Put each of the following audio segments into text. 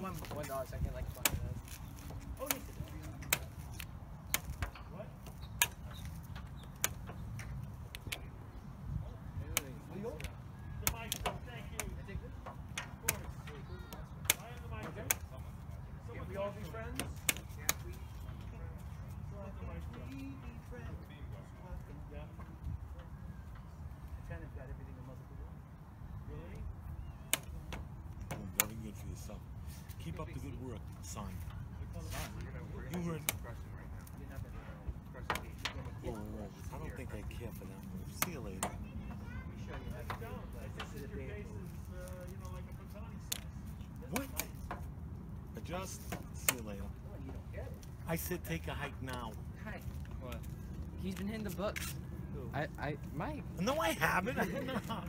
like $1, so I get like $5. Oh, yes. What? Legal? The mic, thank you. I take this? Of course. I am the mic. Okay. Can we all be friends? Yeah, we be friends. I kind of got everything a mother could do. Really? Very good for yourself. Keep up the good work, son. You heard. Oh, I don't think I care for that move. See you later. What? Adjust. See you later. I said take a hike now. Hi. What? He's been hitting the books. Who? I Mike. No, I haven't. I'm not.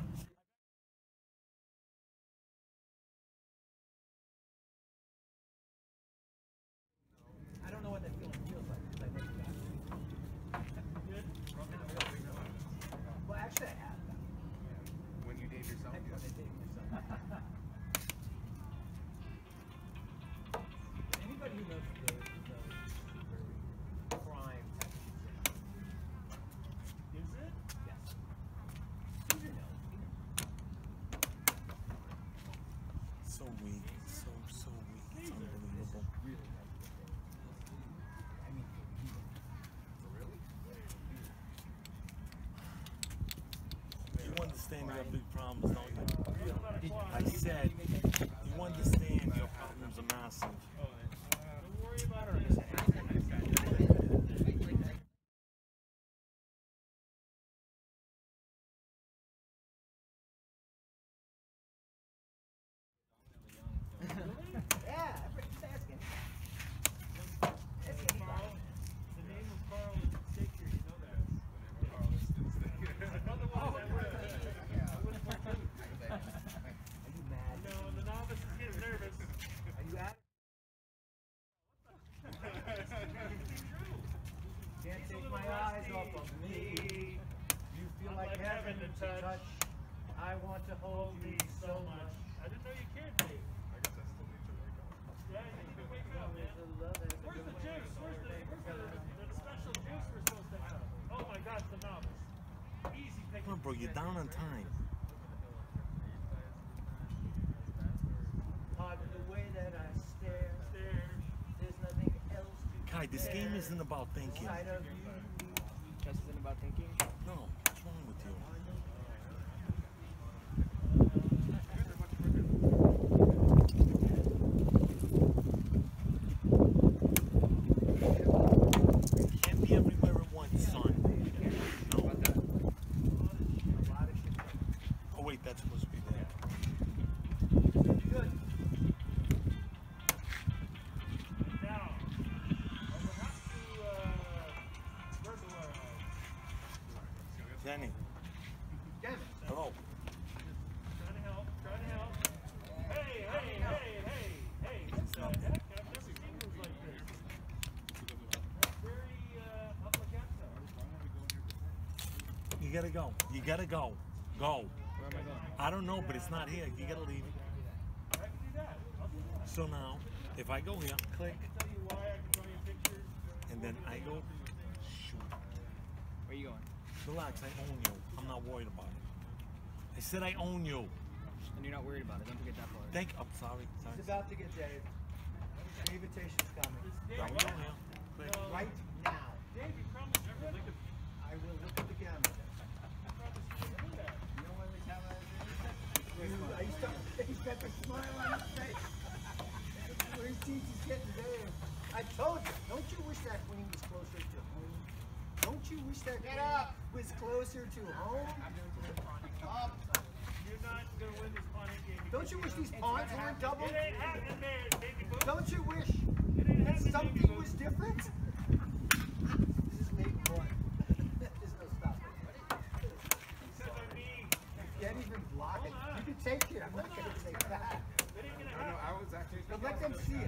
You have big problems, don't you? I said, you understand your problems are massive. Don't worry about her. Yeah, I'm just asking. The name of Carl is Shaker, you know that. Whenever Carl is still there. I want to hold you so much. I didn't know you cared, Dave. I guess I still need to wake up. Yeah, you need to wake up, man. Where's the juice? Where's the special juice we're supposed to have? Oh my God, the novice. Easy pick. Come on, bro, you're down on time. The way that I stare, there's nothing else to Kai, this game isn't about thinking. This isn't about thinking? No, what's wrong with you? You gotta go. You gotta go. Go. Where am I going? I don't know, but it's not here. You gotta leave. I can do that. I'll do that. So now, if I go here, click. I can tell you why. I can draw your pictures. And then I go. Shoot. Where you going? Relax. I own you. I'm not worried about it. I said I own you. And you're not worried about it. Don't forget that part. Thank you. I'm sorry. It's about to get Dave. The invitation's coming. Now we go here. Click. No. Right now. Dave, you promised everything. I will look at the camera. He's got the smile on his face. Where his teeth is getting there. I told you, don't you wish that queen was closer to home? Don't you wish that queen was closer to home? You're not going to win this pawning game. Don't you wish these pawns weren't double? It ain't happening, man. Don't you wish that something was different? This is late one. There's no stopping. Can't even block it. You can take it. I'm not going to take that. No, I was actually. But let them see it. Yeah,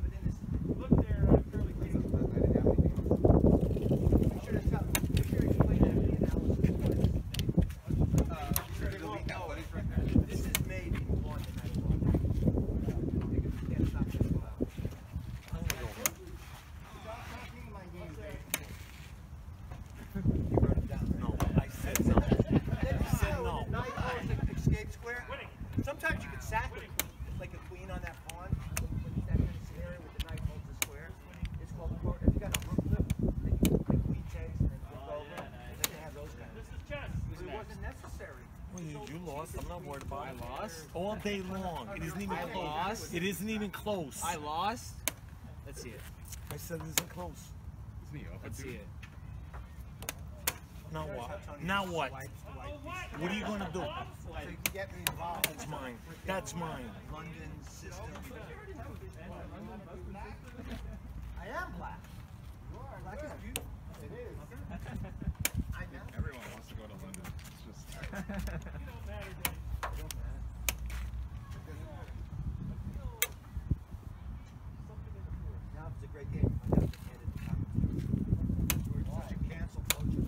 but then this. Look there. I'm fairly clean. I didn't have anything else. I'm sure to tell. I'm sure to explain that in the analysis. I'm sure to go. This is made in one and I will. You lost. I'm not worried about it. I lost? All day long. It isn't even close. I lost? It isn't even close. I lost? Let's see it. I said it isn't close. Let's see it. Now what? Now what? What are you going to do? That's mine. That's mine. London system. I am black. You are. Black is beautiful. It is. I know. Everyone wants to go to London. It's just... It don't matter, Dave. It don't matter. Now it's a great game. I have to end it in time. George, why don't you cancel coaching?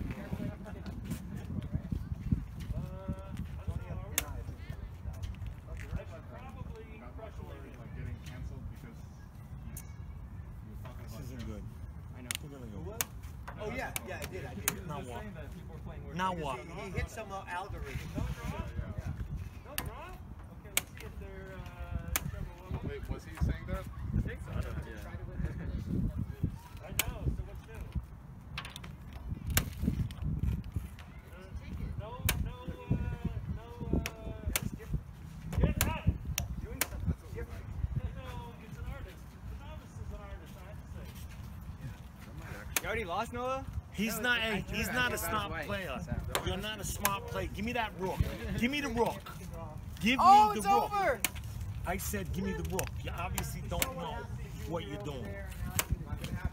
Oh yeah, yeah, I did. I did. Now what? Now what? He hit some algorithm. No draw? Yeah. No draw? Okay, let's see if they're trouble. Wait, was he saying that? I think so. I don't know. Yeah. I know, so what's new? No, get out! Doing something different. No, it's an artist. The novice is an artist, I have to say. You already lost, Noah? He's not a smart player. You're not a smart player. Give me that rook. Give me the rook. Give me the rook. Over. I said give me the rook. You obviously don't know what you're doing.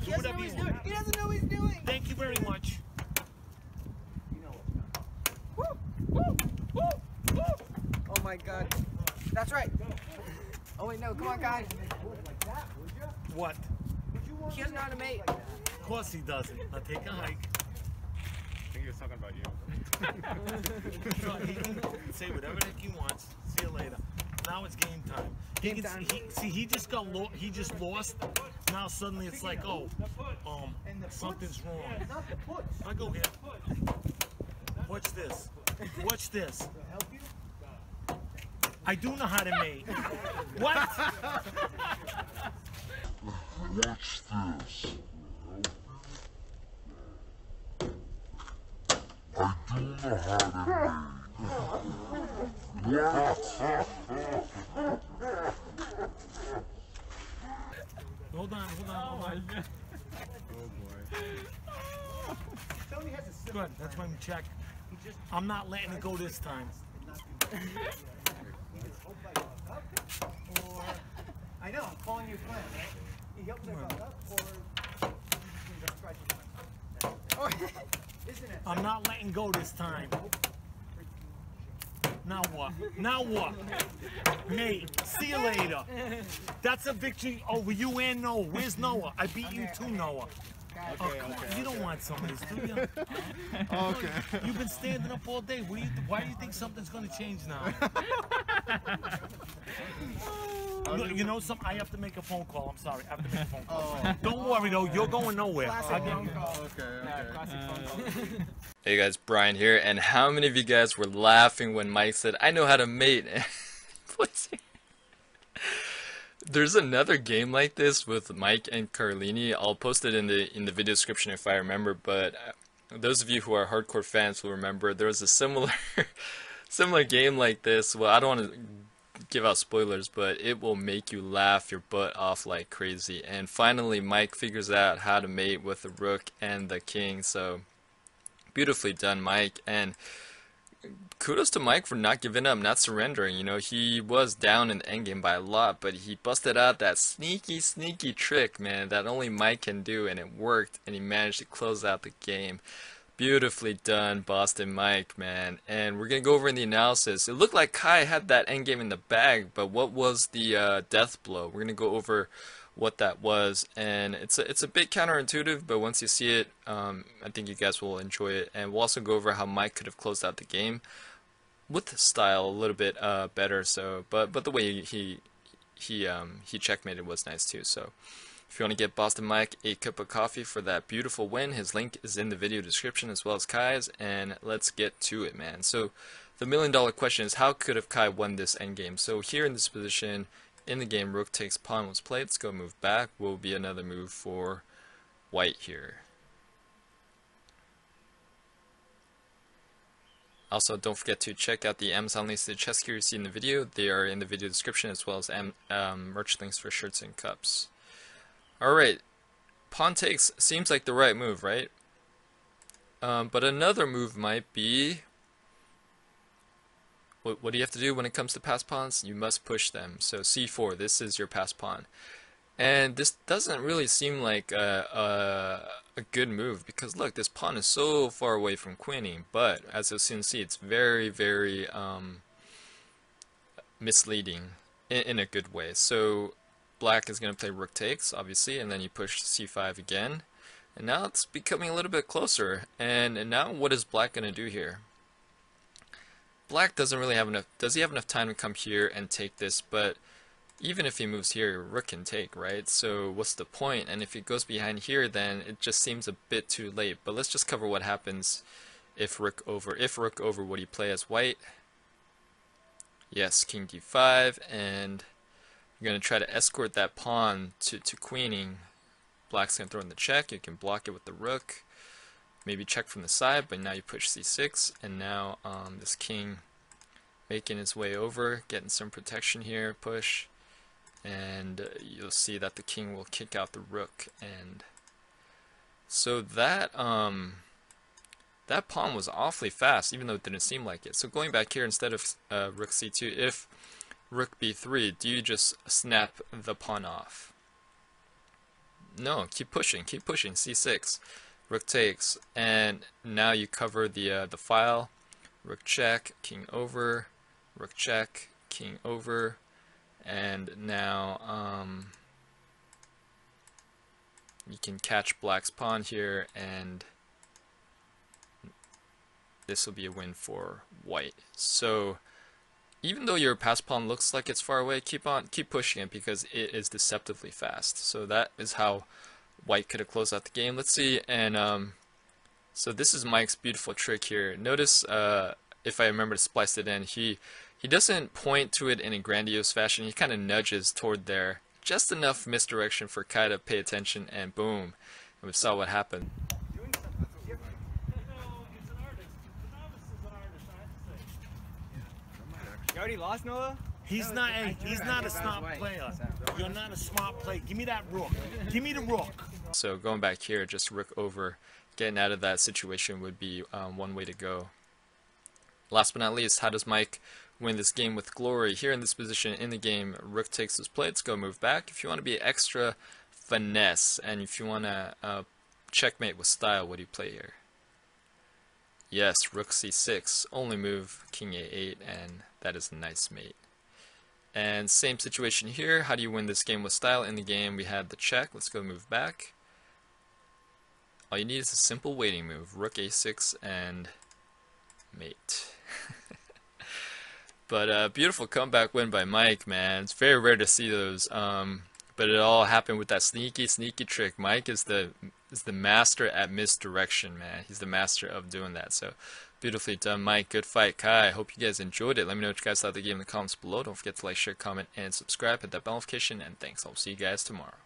He doesn't know what he's doing. He doesn't know what he's doing. Thank you very much. Oh my god. That's right. Oh wait, no, come on guys. What? He doesn't know how to mate. Of course he doesn't. Now take a hike. I think he was talking about you. So he can say whatever the heck he wants. See you later. Now it's game time. He just got he just lost. Now suddenly it's like, oh, something's wrong. I go here. Watch this. Watch this. I do know how to mate. What? Watch this. I do know how to make. Hold on, hold on, hold on. Oh boy. Good, that's why we check. I'm not letting it go this time. I know, I'm calling you plan, right? He helps us up, or isn't it? I'm not letting go this time. Now what? Now what? Mate, see you later. That's a victory over you and Noah. Where's Noah? I beat you too, Noah. Okay, okay, you don't want some of this, do you? Okay. You've been standing up all day. What do you why do you think something's going to change now? Look, you know something? I have to make a phone call. I'm sorry. I have to make a phone call. Oh. Don't worry, though. You're going nowhere. Classic phone call. Okay, okay. Yeah, classic phone call. Hey, guys. Brian here. And how many of you guys were laughing when Mike said, I know how to mate? There's another game like this with Mike and Carlini. I'll post it in the video description if I remember, but those of you who are hardcore fans will remember there was a similar game like this. Well, I don't want to give out spoilers, but it will make you laugh your butt off like crazy. And finally, Mike figures out how to mate with the rook and the king. So beautifully done, Mike. And kudos to Mike for not giving up, not surrendering. You know, he was down in the endgame by a lot, but he busted out that sneaky trick, man, that only Mike can do, and it worked, and he managed to close out the game. Beautifully done, Boston Mike, man. And we're going to go over in the analysis. It looked like Kai had that endgame in the bag, but what was the death blow? We're going to go over what that was, and it's a bit counterintuitive, but once you see it, I think you guys will enjoy it. And we'll also go over how Mike could have closed out the game with his style a little bit better. So, but the way he checkmated was nice too. So, if you want to get Boston Mike a cup of coffee for that beautiful win, his link is in the video description as well as Kai's. And let's get to it, man. So, the $1 million question is, how could have Kai won this endgame? So here in this position. In the game, rook takes pawn was played. Let's go move back. Will be another move for white here. Also, don't forget to check out the Amazon links to the chess gear you see in the video. They are in the video description, as well as merch links for shirts and cups. Alright, pawn takes seems like the right move, right? But another move might be... What do you have to do when it comes to passed pawns? You must push them. So c4, this is your passed pawn. And this doesn't really seem like a good move, because look, this pawn is so far away from queening, but as you'll soon see, it's very, very misleading in a good way. So black is going to play rook takes, obviously, and then you push c5 again. And now it's becoming a little bit closer. And now what is black going to do here? Black doesn't really have enough, does he have enough time to come here and take this? But even if he moves here, rook can take, right? So what's the point? And if he goes behind here, then it just seems a bit too late. But let's just cover what happens if rook over. If rook over, would he play as white? Yes, king d5, and you're going to try to escort that pawn to queening. Black's going to throw in the check. You can block it with the rook. Maybe check from the side, but now you push c6, and now this king making his way over, getting some protection here, push, and you'll see that the king will kick out the rook. And so that that pawn was awfully fast, even though it didn't seem like it. So going back here, instead of rook c2, if rook b3, do you just snap the pawn off? No, keep pushing, c6. Rook takes, and now you cover the file. Rook check, king over, rook check, king over, and now you can catch black's pawn here, and this will be a win for white. So even though your passed pawn looks like it's far away, keep pushing it, because it is deceptively fast. So that is how white could have closed out the game. Let's see, and so this is Mike's beautiful trick here. Notice, if I remember to splice it in, he doesn't point to it in a grandiose fashion. He kind of nudges toward there, just enough misdirection for Kai to pay attention, and boom, and we saw what happened. You already lost, Noah? He's not a smart player. You're not a smart player. Give me that rook. Give me the rook. So going back here, just rook over, getting out of that situation would be one way to go. Last but not least, how does Mike win this game with glory? Here in this position in the game, rook takes is played. Let's go move back. If you want to be extra finesse, and if you want to checkmate with style, what do you play here? Yes, rook c6. Only move king a8, and that is a nice mate. And same situation here. How do you win this game with style? In the game, we had the check. Let's go move back. All you need is a simple waiting move. Rook a6 and mate. But a beautiful comeback win by Mike, man. It's very rare to see those. But it all happened with that sneaky, sneaky trick. Mike is the master at misdirection, man. He's the master of doing that. So beautifully done, Mike. Good fight, Kai. I hope you guys enjoyed it. Let me know what you guys thought of the game in the comments below. Don't forget to like, share, comment, and subscribe. Hit that bell notification, and thanks. I'll see you guys tomorrow.